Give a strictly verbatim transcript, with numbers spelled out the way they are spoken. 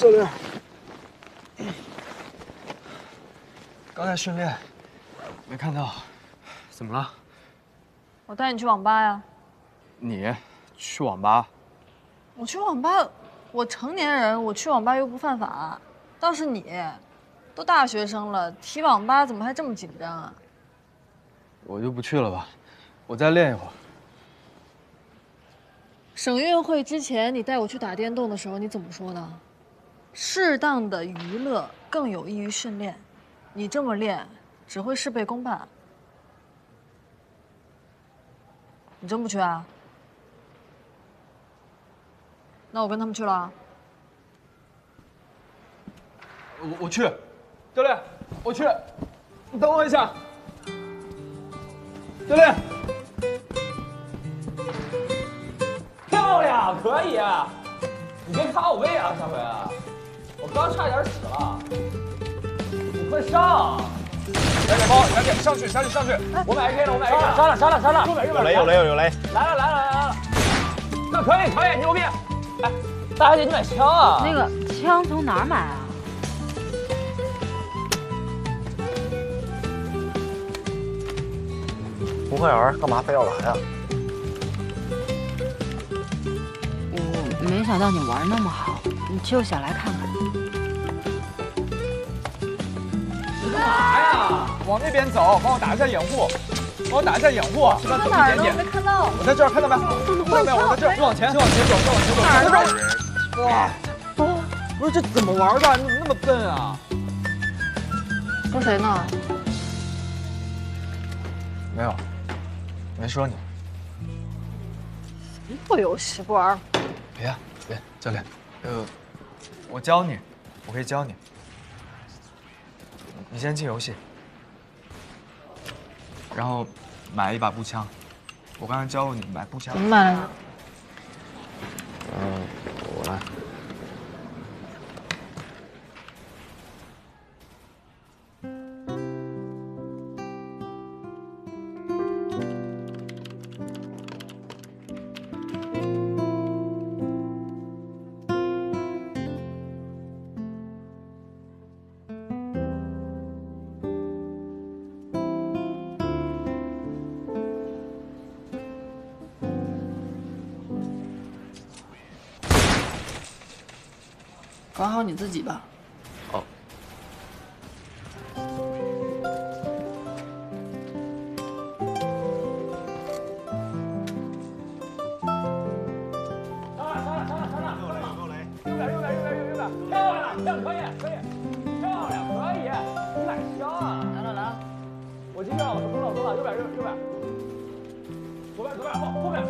教练，刚才训练没看到，怎么了？我带你去网吧呀。你去网吧？我去网吧，我成年人，我去网吧又不犯法。倒是你，都大学生了，提网吧怎么还这么紧张啊？我就不去了吧，我再练一会儿。 省运会之前，你带我去打电动的时候，你怎么说的？适当的娱乐更有益于训练，你这么练只会事倍功半。你真不去啊？那我跟他们去了啊。我我去，教练，我去，你等我一下，教练。 漂亮，可以！你别卡我位啊，下回啊！我刚差点死了，你快上！赶紧包，赶紧上去，上去，上去！我买 A K 了，我买 A K 了，杀了，杀了，杀了！有雷，有雷，有雷！来了，来了，来了！那可以，可以，牛逼！哎，大小姐，你买枪啊？那个枪从哪儿买啊？红花园干嘛非要来啊？ 没想到你玩那么好，你就想来看看。你干嘛呀？往那边走，帮我打一下掩护，帮我打一下掩护。你到哪儿了？我没看到。我在这儿，看到没？看到没？我在这儿，你往前，你往前走，你往前走。哪儿呢？哇！不是这怎么玩的？你怎么那么笨啊？跟谁呢？没有，没说你。不游戏不玩。 别别，教练，呃，我教你，我可以教你。你先进游戏，然后买一把步枪。我刚才教过你买步枪。怎么买来的？嗯，我来。管好你自己吧。哦。上了上了上了上了！右雷右雷！右边右边右边右边！漂亮漂亮可以可以！漂亮可以！你买枪啊！来了来了！我这边我是攻了攻了，右边右边右边！左边左边后后面！